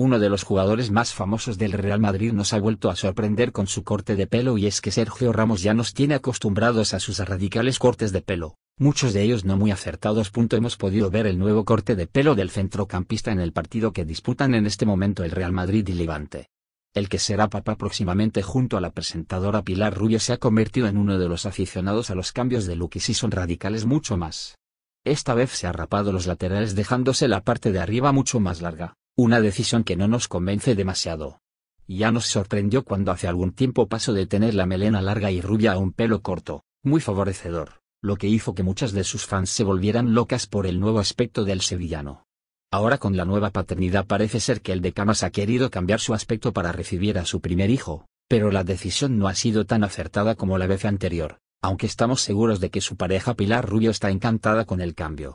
Uno de los jugadores más famosos del Real Madrid nos ha vuelto a sorprender con su corte de pelo, y es que Sergio Ramos ya nos tiene acostumbrados a sus radicales cortes de pelo, muchos de ellos no muy acertados. Hemos podido ver el nuevo corte de pelo del centrocampista en el partido que disputan en este momento el Real Madrid y Levante. El que será papá próximamente junto a la presentadora Pilar Rubio se ha convertido en uno de los aficionados a los cambios de look, y sí son radicales mucho más. Esta vez se ha rapado los laterales dejándose la parte de arriba mucho más larga. Una decisión que no nos convence demasiado. Ya nos sorprendió cuando hace algún tiempo pasó de tener la melena larga y rubia a un pelo corto, muy favorecedor, lo que hizo que muchas de sus fans se volvieran locas por el nuevo aspecto del sevillano. Ahora con la nueva paternidad parece ser que el de Camas ha querido cambiar su aspecto para recibir a su primer hijo, pero la decisión no ha sido tan acertada como la vez anterior, aunque estamos seguros de que su pareja Pilar Rubio está encantada con el cambio.